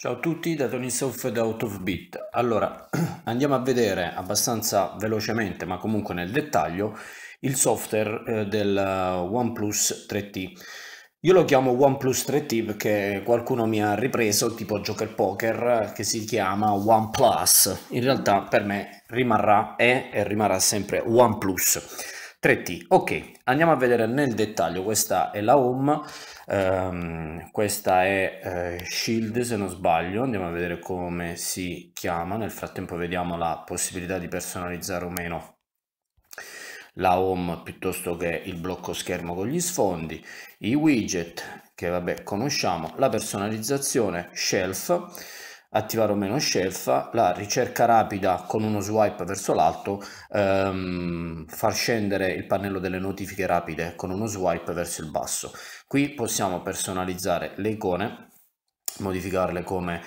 Ciao a tutti da Tonisauffa da OutOfBit. Allora, andiamo a vedere abbastanza velocemente, ma comunque nel dettaglio, il software del OnePlus 3T. Io lo chiamo OnePlus 3T perché qualcuno mi ha ripreso, tipo Joker poker, che si chiama OnePlus. In realtà per me rimarrà e rimarrà sempre OnePlus 3T. Ok, andiamo a vedere nel dettaglio. Questa è la home. Questa è Shield, se non sbaglio. Andiamo a vedere come si chiama. Nel frattempo vediamo la possibilità di personalizzare o meno la home piuttosto che il blocco schermo con gli sfondi, i widget che vabbè conosciamo, la personalizzazione, shelf, attivare o meno shelf, la ricerca rapida con uno swipe verso l'alto, far scendere il pannello delle notifiche rapide con uno swipe verso il basso. Qui possiamo personalizzare le icone, modificarle come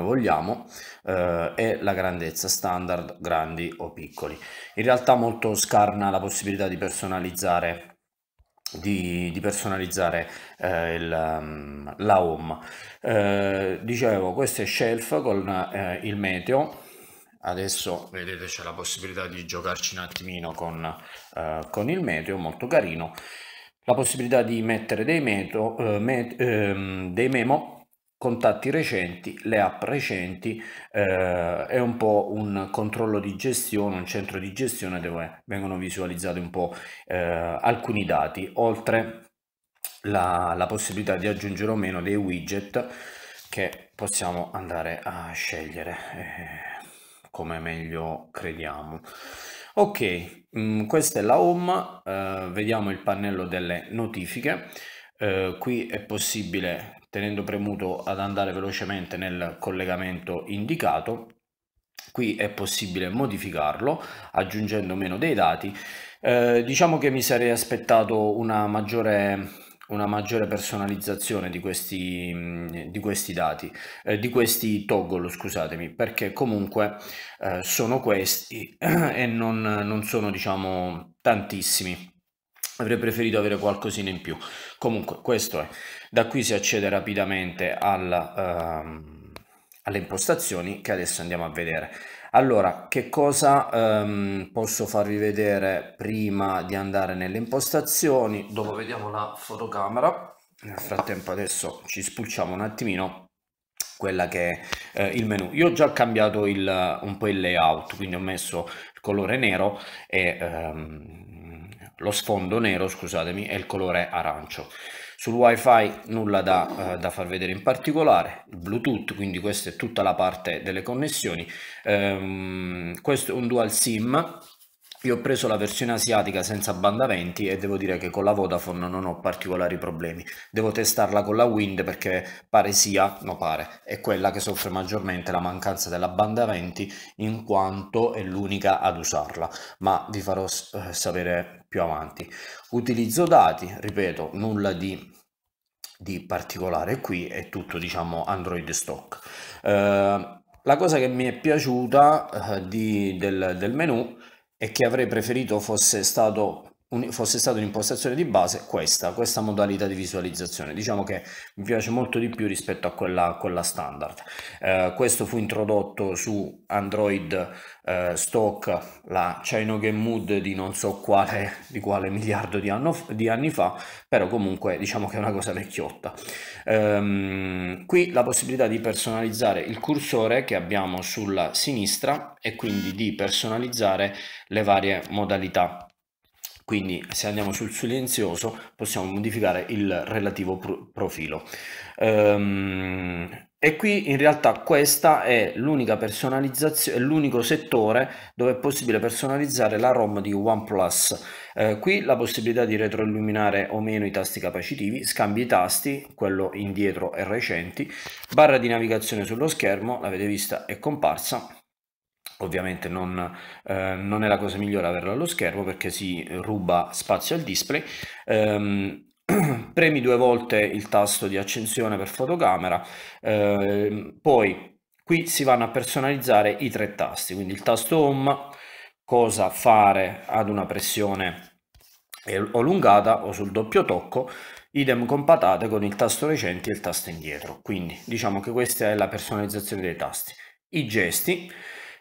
vogliamo, e la grandezza standard, grandi o piccoli. In realtà molto scarna la possibilità di personalizzare la home. Dicevo, questo è shelf con il meteo. Adesso vedete c'è la possibilità di giocarci un attimino con il meteo, molto carino. La possibilità di mettere dei memo, contatti recenti, le app recenti, è un po' un controllo di gestione, un centro di gestione dove vengono visualizzati un po' alcuni dati, oltre la possibilità di aggiungere o meno dei widget che possiamo andare a scegliere come meglio crediamo. Ok, questa è la home. Vediamo il pannello delle notifiche. Qui è possibile, tenendo premuto, ad andare velocemente nel collegamento indicato. Qui è possibile modificarlo aggiungendo meno dei dati. Diciamo che mi sarei aspettato una maggiore personalizzazione di questi dati, di questi toggle, scusatemi, perché comunque sono questi e non sono, diciamo, tantissimi. Avrei preferito avere qualcosina in più. Comunque questo è. Da qui si accede rapidamente alle impostazioni che adesso andiamo a vedere. Allora, che cosa posso farvi vedere prima di andare nelle impostazioni? Dopo vediamo la fotocamera. Nel frattempo adesso ci spulciamo un attimino quella che è il menu. Io ho già cambiato un po' il layout, quindi ho messo il colore nero e lo sfondo nero, scusatemi, e il colore arancio. Sul wifi nulla da far vedere in particolare, il Bluetooth, quindi questa è tutta la parte delle connessioni. Questo è un dual sim, io ho preso la versione asiatica senza banda 20 e devo dire che con la Vodafone non ho particolari problemi. Devo testarla con la Wind perché pare è quella che soffre maggiormente la mancanza della banda 20, in quanto è l'unica ad usarla, ma vi farò sapere più avanti. Utilizzo dati, ripeto, nulla di particolare qui, è tutto, diciamo, Android stock. La cosa che mi è piaciuta del menu è che avrei preferito fosse stata un'impostazione di base questa modalità di visualizzazione. Diciamo che mi piace molto di più rispetto a quella standard. Questo fu introdotto su Android stock, la CyanogenMod di non so di quale miliardo di anni fa, però comunque diciamo che è una cosa vecchiotta. Qui la possibilità di personalizzare il cursore che abbiamo sulla sinistra e quindi di personalizzare le varie modalità. Quindi se andiamo sul silenzioso possiamo modificare il relativo profilo. E qui in realtà questa è l'unica personalizzazione, l'unico settore dove è possibile personalizzare la ROM di OnePlus. Qui la possibilità di retroilluminare o meno i tasti capacitivi, scambi i tasti, quello indietro e recenti, barra di navigazione sullo schermo, l'avete vista, è comparsa. Ovviamente non è la cosa migliore averla allo schermo perché si ruba spazio al display. Premi 2 volte il tasto di accensione per fotocamera, poi qui si vanno a personalizzare i 3 tasti, quindi il tasto home, cosa fare ad una pressione o allungata o sul doppio tocco, idem con patate con il tasto recenti e il tasto indietro. Quindi diciamo che questa è la personalizzazione dei tasti. I gesti,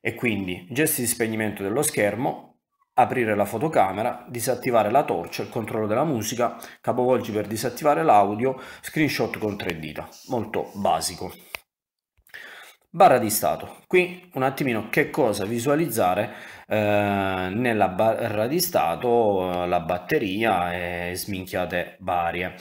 e quindi gesti di spegnimento dello schermo, aprire la fotocamera, disattivare la torcia, il controllo della musica, capovolgi per disattivare l'audio, screenshot con tre dita, molto basico. Barra di stato, qui un attimino che cosa visualizzare nella barra di stato, la batteria e sminchiate varie.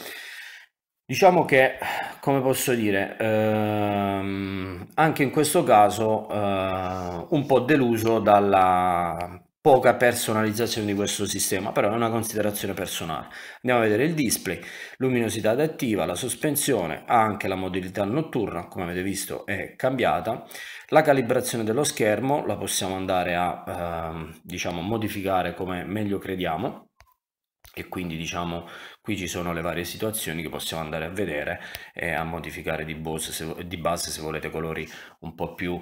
Diciamo che, come posso dire, anche in questo caso un po' deluso dalla poca personalizzazione di questo sistema, però è una considerazione personale. Andiamo a vedere il display, luminosità adattiva, la sospensione, anche la modalità notturna, come avete visto è cambiata, la calibrazione dello schermo la possiamo andare a diciamo modificare come meglio crediamo, e quindi diciamo qui ci sono le varie situazioni che possiamo andare a vedere e a modificare di base, se volete colori un po' più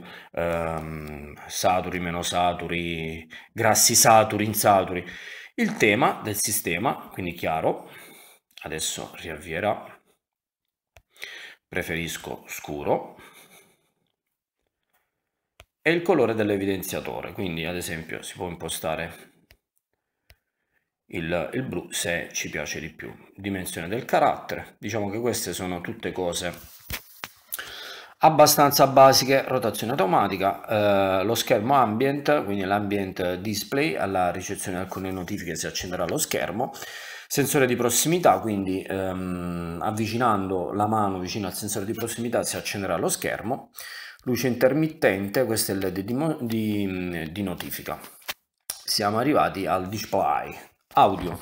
saturi, meno saturi, grassi saturi, insaturi. Il tema del sistema, quindi chiaro, adesso riavvierà, preferisco scuro, e il colore dell'evidenziatore, quindi ad esempio si può impostare il blu se ci piace di più. Dimensione del carattere, diciamo che queste sono tutte cose abbastanza basiche. Rotazione automatica, lo schermo ambient, quindi l'ambient display, alla ricezione di alcune notifiche si accenderà lo schermo. Sensore di prossimità, quindi avvicinando la mano vicino al sensore di prossimità si accenderà lo schermo. Luce intermittente, questo è il LED di notifica. Siamo arrivati al display. Audio,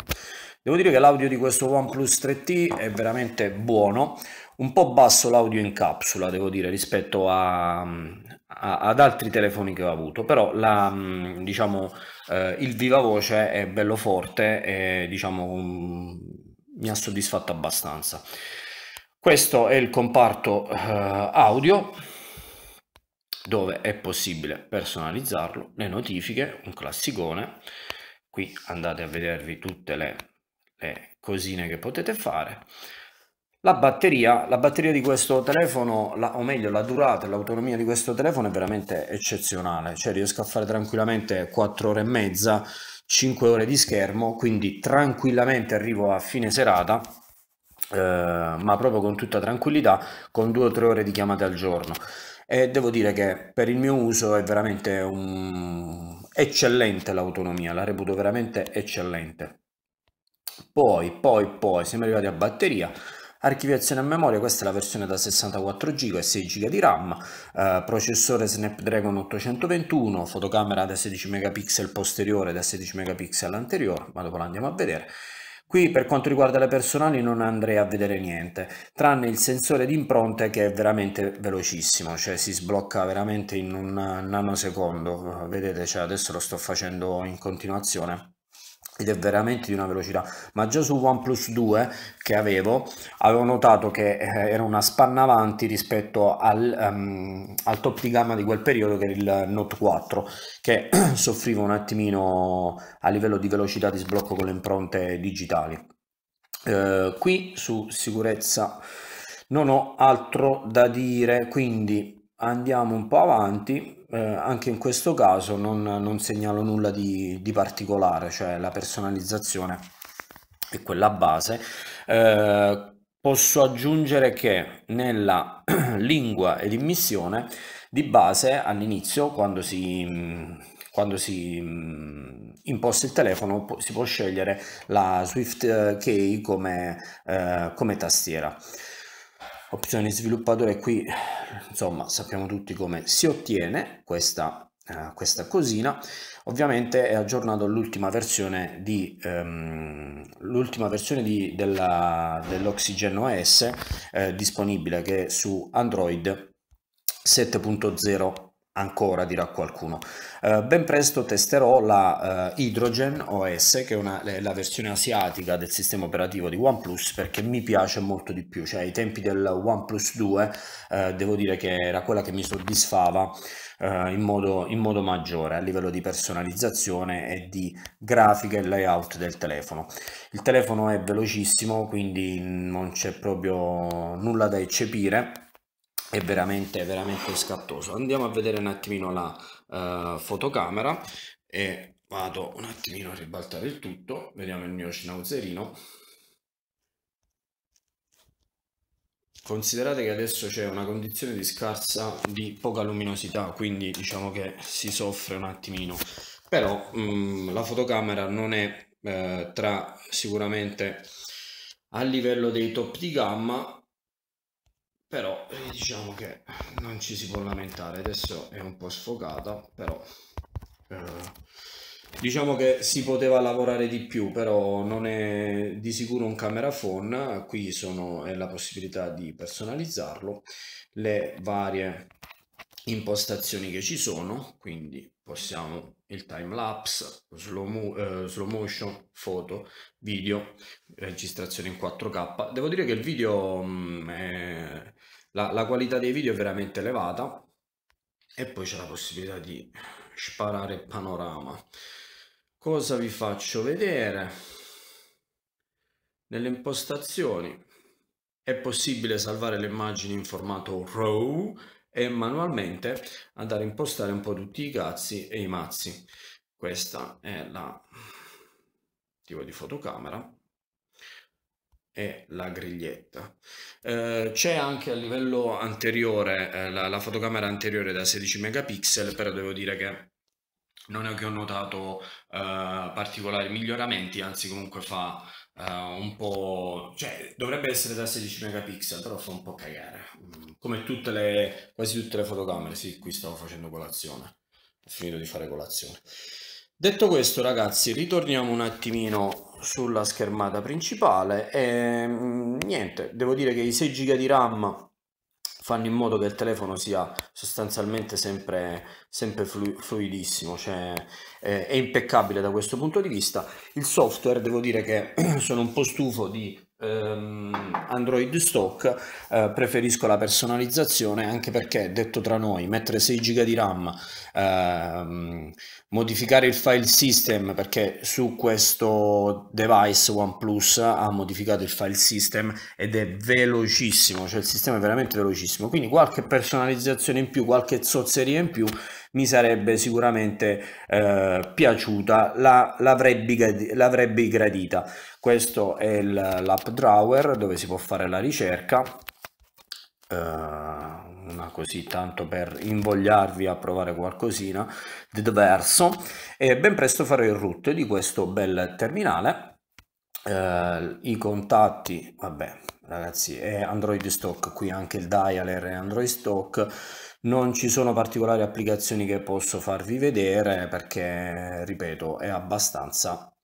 devo dire che l'audio di questo OnePlus 3T è veramente buono, un po' basso l'audio in capsula devo dire rispetto ad altri telefoni che ho avuto, però il viva voce è bello forte e diciamo mi ha soddisfatto abbastanza. Questo è il comparto audio, dove è possibile personalizzarlo, le notifiche, un classicone. Qui andate a vedervi tutte le cosine che potete fare. La batteria di questo telefono, o meglio la durata e l'autonomia di questo telefono è veramente eccezionale, cioè riesco a fare tranquillamente 4 ore e mezza, 5 ore di schermo, quindi tranquillamente arrivo a fine serata, ma proprio con tutta tranquillità, con 2 o 3 ore di chiamate al giorno. E devo dire che per il mio uso è veramente eccellente l'autonomia, la reputo veramente eccellente. Poi siamo arrivati a batteria, archiviazione a memoria, questa è la versione da 64 GB e 6 GB di RAM, processore Snapdragon 821, fotocamera da 16 megapixel posteriore, da 16 megapixel anteriore, ma dopo la andiamo a vedere. Qui per quanto riguarda le personali non andrei a vedere niente, tranne il sensore di impronte che è veramente velocissimo, cioè si sblocca veramente in un nanosecondo, vedete, cioè adesso lo sto facendo in continuazione ed è veramente di una velocità, ma già su OnePlus 2 che avevo notato che era una spanna avanti rispetto al top di gamma di quel periodo che era il Note 4, che soffriva un attimino a livello di velocità di sblocco con le impronte digitali. Qui su sicurezza non ho altro da dire, quindi andiamo un po' avanti. Anche in questo caso non segnalo nulla di particolare, cioè la personalizzazione è quella base. Posso aggiungere che nella lingua ed immissione di base all'inizio, quando si imposta il telefono, si può scegliere la Swift Key come tastiera. Opzioni sviluppatore, qui insomma sappiamo tutti come si ottiene questa cosina. Ovviamente è aggiornato l'ultima versione dell'Oxygen OS disponibile, che è su Android 7.0 ancora, dirà qualcuno. Ben presto testerò la Hydrogen OS, che è la versione asiatica del sistema operativo di OnePlus, perché mi piace molto di più. Cioè, ai tempi del OnePlus 2 devo dire che era quella che mi soddisfava in modo maggiore a livello di personalizzazione e di grafica e layout del telefono. Il telefono è velocissimo, quindi non c'è proprio nulla da eccepire. È veramente scattoso. Andiamo a vedere un attimino la fotocamera, e vado un attimino a ribaltare il tutto. Vediamo il mio schnauzerino. Considerate che adesso c'è una condizione di poca luminosità, quindi diciamo che si soffre un attimino, però la fotocamera non è sicuramente a livello dei top di gamma, però diciamo che non ci si può lamentare. Adesso è un po' sfocata, però diciamo che si poteva lavorare di più, però non è di sicuro un camera phone. Qui è la possibilità di personalizzarlo, le varie impostazioni che ci sono, quindi possiamo il time lapse, slow motion, foto, video, registrazione in 4K. Devo dire che il video la qualità dei video è veramente elevata, e poi c'è la possibilità di sparare il panorama. Cosa vi faccio vedere? Nelle impostazioni è possibile salvare le immagini in formato RAW e manualmente andare a impostare un po' tutti i cazzi e i mazzi. Questa è la tipo di fotocamera e la griglietta. C'è anche a livello anteriore la fotocamera anteriore da 16 megapixel, però devo dire che non è che ho notato particolari miglioramenti, anzi comunque fa un po', cioè dovrebbe essere da 16 megapixel, però fa un po' cagare, come quasi tutte le fotocamere. Sì, qui stavo facendo colazione, ho finito di fare colazione. Detto questo, ragazzi, ritorniamo un attimino sulla schermata principale e niente, devo dire che i 6 GB di RAM fanno in modo che il telefono sia sostanzialmente sempre fluidissimo, cioè è impeccabile da questo punto di vista. Il software, devo dire che sono un po' stufo di Android stock, preferisco la personalizzazione, anche perché, detto tra noi, mettere 6 GB di RAM, modificare il file system, perché su questo device OnePlus ha modificato il file system ed è velocissimo, cioè il sistema è veramente velocissimo, quindi qualche personalizzazione in più, qualche zozzeria in più mi sarebbe sicuramente piaciuta, l'avrei gradita. Questo è l'app drawer, dove si può fare la ricerca, una così tanto per invogliarvi a provare qualcosina di diverso, e ben presto farò il root di questo bel terminale. I contatti, vabbè ragazzi, è Android stock, qui anche il dialer è Android stock. Non ci sono particolari applicazioni che posso farvi vedere perché, ripeto, è abbastanza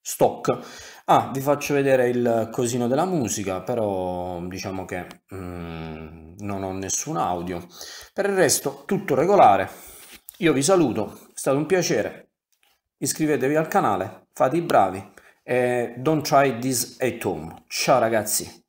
stock. Ah, vi faccio vedere il cosino della musica, però diciamo che non ho nessun audio. Per il resto tutto regolare. Io vi saluto, è stato un piacere. Iscrivetevi al canale, fate i bravi e don't try this at home. Ciao ragazzi!